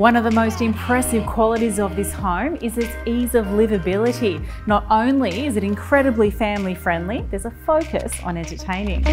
One of the most impressive qualities of this home is its ease of livability. Not only is it incredibly family friendly, there's a focus on entertaining.